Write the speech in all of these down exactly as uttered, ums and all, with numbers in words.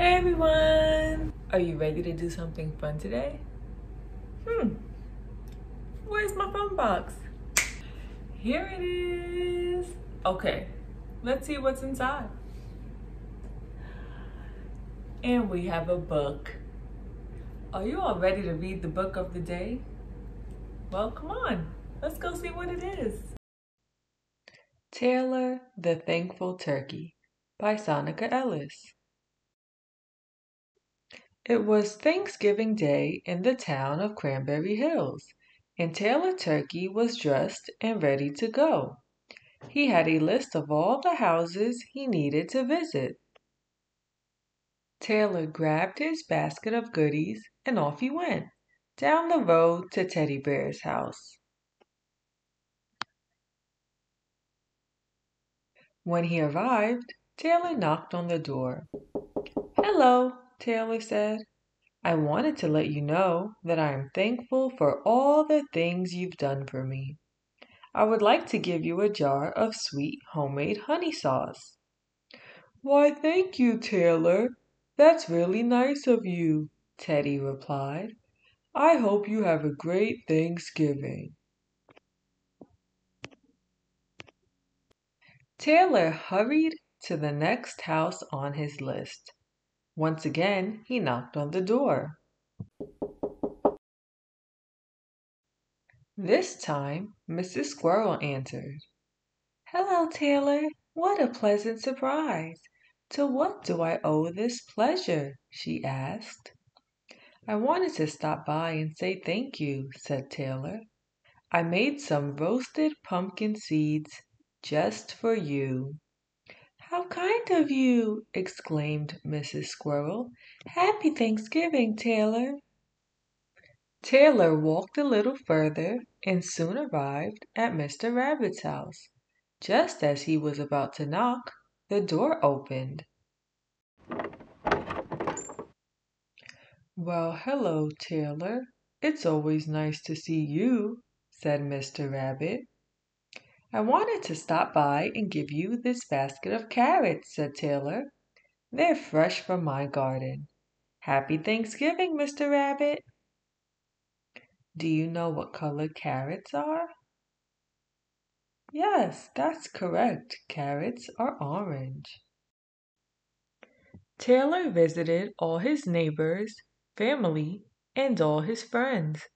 Hey everyone! Are you ready to do something fun today? Hmm, where's my phone box? Here it is! Okay, let's see what's inside. And we have a book. Are you all ready to read the book of the day? Well, come on, let's go see what it is. Taylor, the Thankful Turkey by Sonica Ellis. It was Thanksgiving Day in the town of Cranberry Hills, and Taylor Turkey was dressed and ready to go. He had a list of all the houses he needed to visit. Taylor grabbed his basket of goodies and off he went, down the road to Teddy Bear's house. When he arrived, Taylor knocked on the door. "Hello," Taylor said. "I wanted to let you know that I am thankful for all the things you've done for me. I would like to give you a jar of sweet homemade honey sauce." "Why, thank you, Taylor. That's really nice of you," Teddy replied. "I hope you have a great Thanksgiving." Taylor hurried to the next house on his list. Once again, he knocked on the door. This time, Missus Squirrel answered. "Hello, Taylor. What a pleasant surprise. To what do I owe this pleasure?" she asked. "I wanted to stop by and say thank you," said Taylor. "I made some roasted pumpkin seeds just for you." "How kind of you!" exclaimed Missus Squirrel. "Happy Thanksgiving, Taylor!" Taylor walked a little further and soon arrived at Mister Rabbit's house. Just as he was about to knock, the door opened. "Well, hello, Taylor. It's always nice to see you," said Mister Rabbit. "I wanted to stop by and give you this basket of carrots," said Taylor. "They're fresh from my garden." "Happy Thanksgiving, Mister Rabbit." "Do you know what color carrots are?" "Yes, that's correct. Carrots are orange." Taylor visited all his neighbors, family, and all his friends.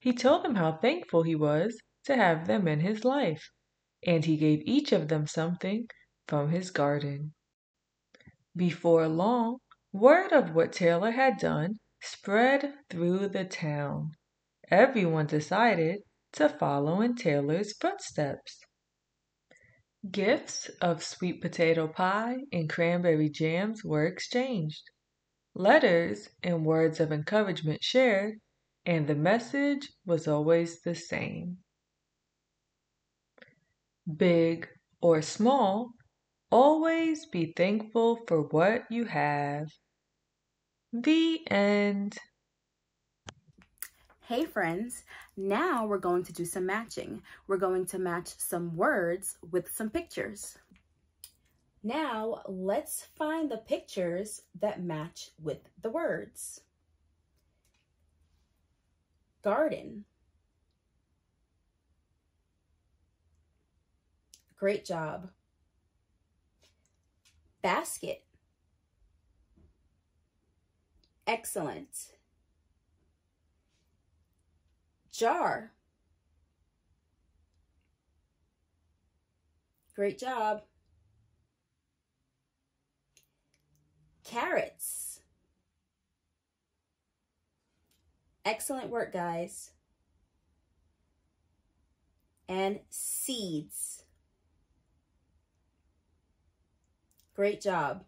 He told them how thankful he was to have them in his life, and he gave each of them something from his garden. Before long, word of what Taylor had done spread through the town. Everyone decided to follow in Taylor's footsteps. Gifts of sweet potato pie and cranberry jams were exchanged, letters and words of encouragement shared, and the message was always the same. Big or small, always be thankful for what you have. The end. Hey friends, now we're going to do some matching. We're going to match some words with some pictures. Now let's find the pictures that match with the words. Garden. Great job. Basket. Excellent. Jar. Great job. Carrots. Excellent work, guys. And seeds. Great job.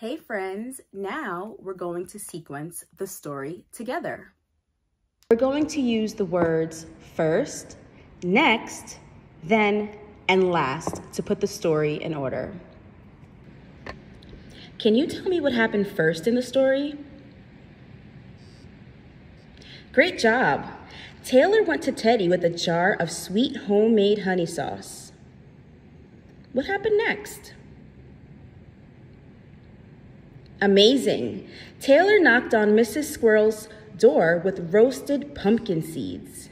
Hey friends, now we're going to sequence the story together. We're going to use the words first, next, then, and last to put the story in order. Can you tell me what happened first in the story? Great job. Taylor went to Teddy with a jar of sweet homemade honey sauce. What happened next? Amazing! Taylor knocked on Missus Squirrel's door with roasted pumpkin seeds.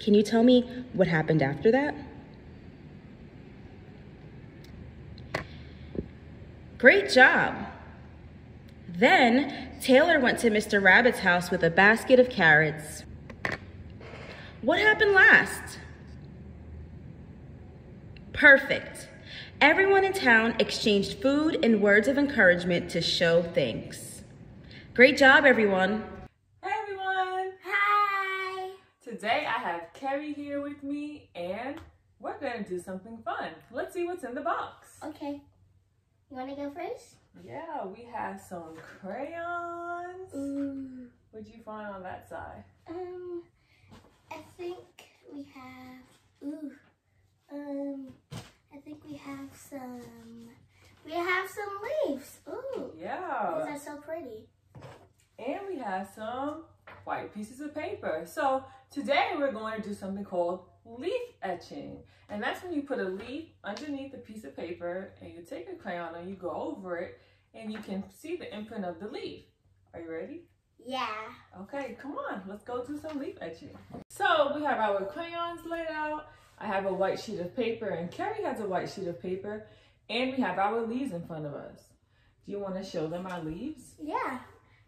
Can you tell me what happened after that? Great job! Then, Taylor went to Mister Rabbit's house with a basket of carrots. What happened last? Perfect. Everyone in town exchanged food and words of encouragement to show thanks. Great job, everyone. Hey, everyone. Hi. Today, I have Kerri here with me, and we're going to do something fun. Let's see what's in the box. Okay. You want to go first? Yeah, we have some crayons. Ooh. What'd you find on that side? Um, I think we have, ooh, um, I think we have some, we have some leaves. Ooh. Yeah. These are so pretty. And we have some white pieces of paper. So today we're going to do something called leaf etching, and that's when you put a leaf underneath a piece of paper and you take a crayon and you go over it and you can see the imprint of the leaf. Are you ready? Yeah. Okay, come on, let's go do some leaf etching. So we have our crayons laid out. I have a white sheet of paper and Kerri has a white sheet of paper, and we have our leaves in front of us. Do you want to show them our leaves? Yeah.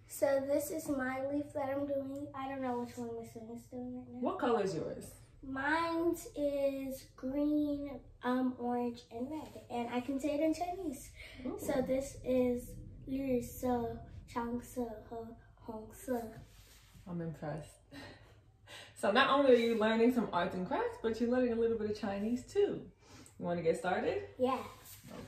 So this is my leaf that I'm doing. I don't know which one my son is doing right now. What color is yours? Mine is green, um, orange, and red, and I can say it in Chinese. Ooh. So this is Liu So Chang Se Hong Se. I'm impressed. So not only are you learning some arts and crafts, but you're learning a little bit of Chinese too. You want to get started? Yeah.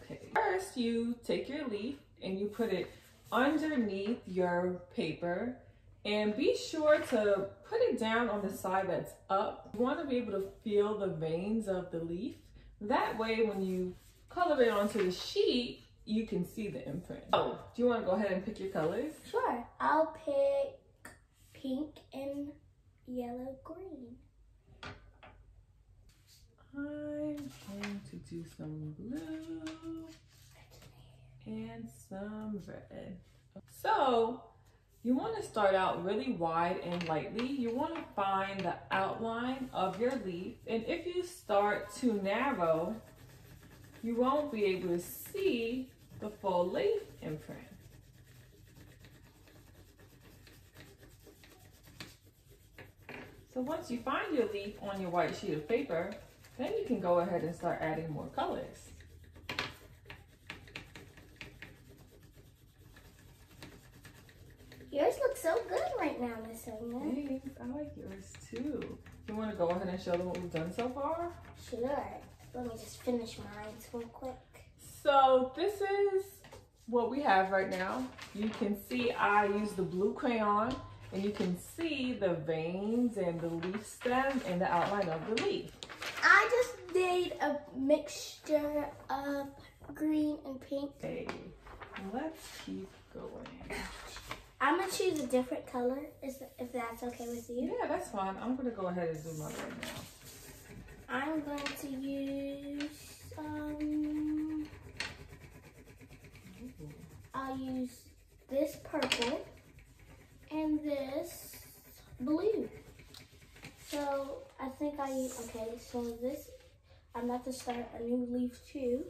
Okay. First, you take your leaf and you put it underneath your paper. And be sure to put it down on the side that's up. You want to be able to feel the veins of the leaf. That way, when you color it onto the sheet, you can see the imprint. Oh, do you want to go ahead and pick your colors? Sure. I'll pick pink and yellow green. I'm going to do some blue and some red. So, you want to start out really wide and lightly. You want to find the outline of your leaf. And if you start too narrow, you won't be able to see the full leaf imprint. So once you find your leaf on your white sheet of paper, then you can go ahead and start adding more colors. Yours looks so good right now, Miss Sonia. Thanks. I like yours too. You want to go ahead and show them what we've done so far? Sure. Let me just finish mine real quick. So this is what we have right now. You can see I used the blue crayon, and you can see the veins and the leaf stem and the outline of the leaf. I just did a mixture of green and pink. Okay, let's keep going. I'm going to choose a different color, if that's okay with you. Yeah, that's fine. I'm going to go ahead and do mine right now. I'm going to use, um, Ooh. I'll use this purple and this blue. So, I think I, okay, so this, I'm about to start a new leaf too.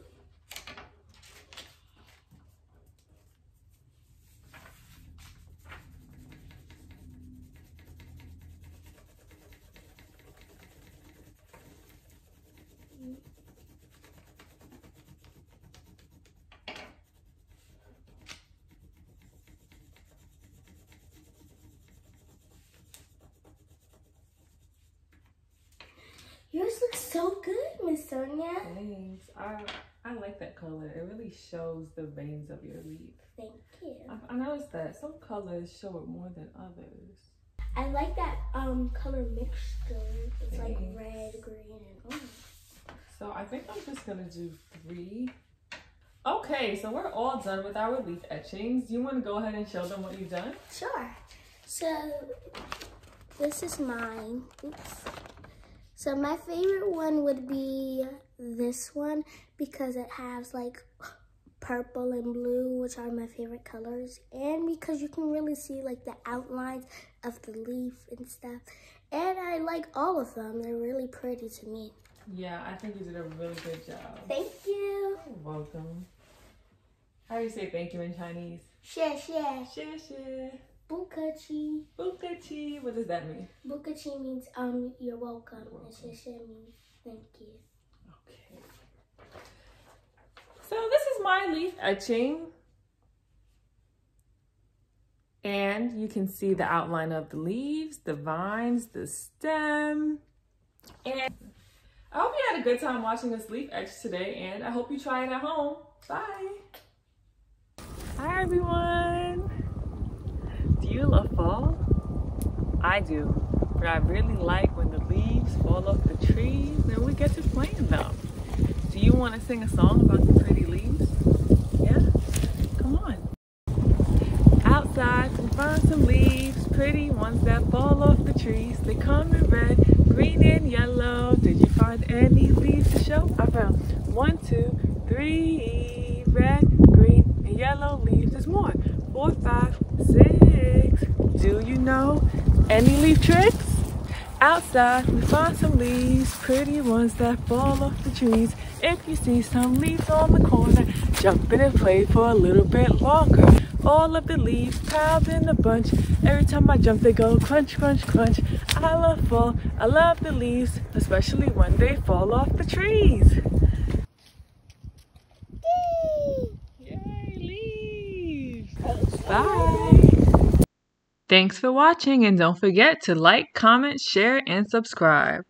Yours looks so good, Miss Sonia. Thanks. I, I like that color. It really shows the veins of your leaf. Thank you. I, I noticed that some colors show it more than others. I like that um color mixture. It's Thanks. Like red, green, and orange. So I think I'm just going to do three. Okay, so we're all done with our leaf etchings. You want to go ahead and show them what you've done? Sure. So this is mine. Oops. So my favorite one would be this one because it has like purple and blue, which are my favorite colors, and because you can really see like the outlines of the leaf and stuff, and I like all of them. They're really pretty to me. Yeah, I think you did a really good job. Thank you. You're welcome. How do you say thank you in Chinese? Xie xie. Xie xie. Bukachi. Bukachi. What does that mean? Bukachi means um you're welcome, you're welcome. And xie xie means thank you. Okay. So this is my leaf etching. And you can see the outline of the leaves, the vines, the stem. And I hope you had a good time watching this leaf etch today, and I hope you try it at home. Bye. Hi everyone. Do you love fall? I do, but I really like when the leaves fall off the trees and we get to play in them. Do you want to sing a song about the pretty leaves? Yeah? Come on. Outside, we find some leaves, pretty ones that fall off the trees. They come in red, green, and yellow. Did you find any leaves to show? I found one, two, three, red, green, and yellow leaves. There's more. Four, five, six. Do you know any leaf tricks? Outside, we find some leaves, pretty ones that fall off the trees. If you see some leaves on the corner, jump in and play for a little bit longer. All of the leaves piled in a bunch. Every time I jump, they go crunch, crunch, crunch. I love fall, I love the leaves, especially when they fall off the trees. Yay, leaves! Bye! Thanks for watching, and don't forget to like, comment, share, and subscribe.